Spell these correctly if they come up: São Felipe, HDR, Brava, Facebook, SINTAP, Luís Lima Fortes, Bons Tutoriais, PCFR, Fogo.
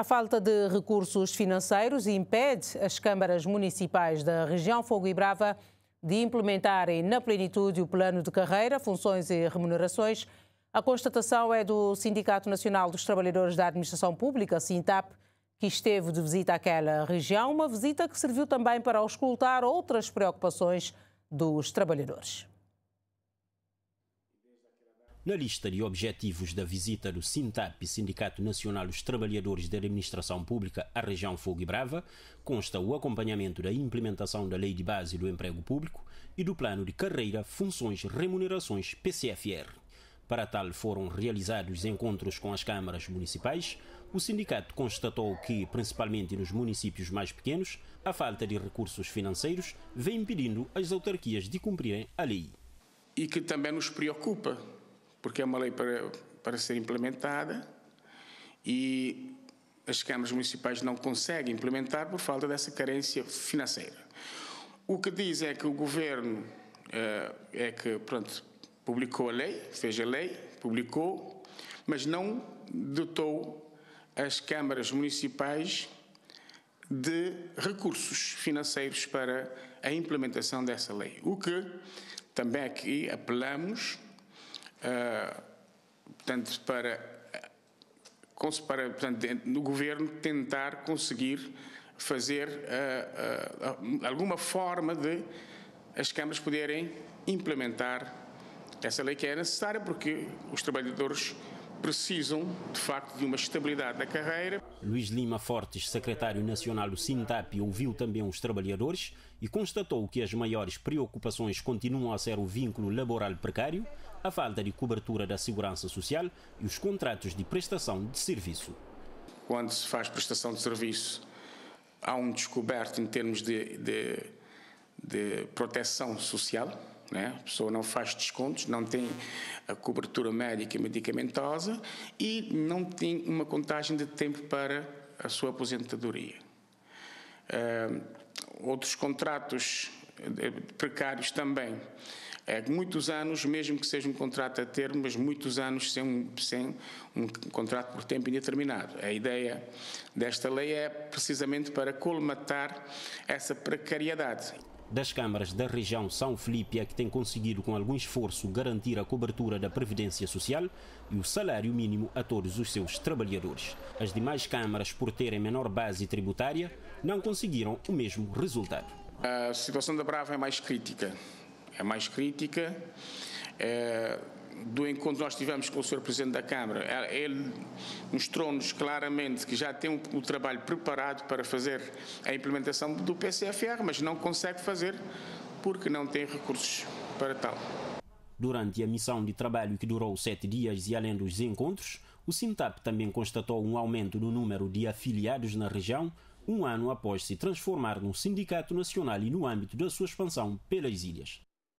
A falta de recursos financeiros impede as câmaras municipais da região Fogo e Brava de implementarem na plenitude o plano de carreira, funções e remunerações. A constatação é do Sindicato Nacional dos Trabalhadores da Administração Pública, SINTAP, que esteve de visita àquela região, uma visita que serviu também para auscultar outras preocupações dos trabalhadores. Na lista de objetivos da visita do SINTAP, Sindicato Nacional dos Trabalhadores da Administração Pública, à região Fogo e Brava, consta o acompanhamento da implementação da Lei de Base do Emprego Público e do Plano de Carreira, Funções e Remunerações PCFR. Para tal foram realizados encontros com as câmaras municipais. O sindicato constatou que, principalmente nos municípios mais pequenos, a falta de recursos financeiros vem impedindo as autarquias de cumprirem a lei. E que também nos preocupa, porque é uma lei para ser implementada e as câmaras municipais não conseguem implementar por falta dessa carência financeira. O que diz é que o governo publicou a lei, fez a lei, publicou, mas não dotou as câmaras municipais de recursos financeiros para a implementação dessa lei. O que também aqui apelamos, portanto, no governo tentar conseguir fazer alguma forma de as câmaras poderem implementar essa lei que é necessária porque os trabalhadores precisam, de facto, de uma estabilidade da carreira. Luís Lima Fortes, secretário nacional do SINTAP, ouviu também os trabalhadores e constatou que as maiores preocupações continuam a ser o vínculo laboral precário, a falta de cobertura da segurança social e os contratos de prestação de serviço. Quando se faz prestação de serviço, há um descoberto em termos de proteção social. A pessoa não faz descontos, não tem a cobertura médica e medicamentosa e não tem uma contagem de tempo para a sua aposentadoria. Outros contratos precários também. Muitos anos, mesmo que seja um contrato a termo, mas muitos anos sem um contrato por tempo indeterminado. A ideia desta lei é precisamente para colmatar essa precariedade. Das câmaras da região São Felipe é que tem conseguido com algum esforço garantir a cobertura da Previdência Social e o salário mínimo a todos os seus trabalhadores. As demais câmaras, por terem menor base tributária, não conseguiram o mesmo resultado. A situação da Brava é mais crítica. Do encontro que nós tivemos com o Sr. Presidente da Câmara, ele mostrou-nos claramente que já tem o trabalho preparado para fazer a implementação do PCFR, mas não consegue fazer porque não tem recursos para tal. Durante a missão de trabalho que durou 7 dias e além dos encontros, o SINTAP também constatou um aumento no número de afiliados na região, um ano após se transformar num sindicato nacional e no âmbito da sua expansão pelas ilhas.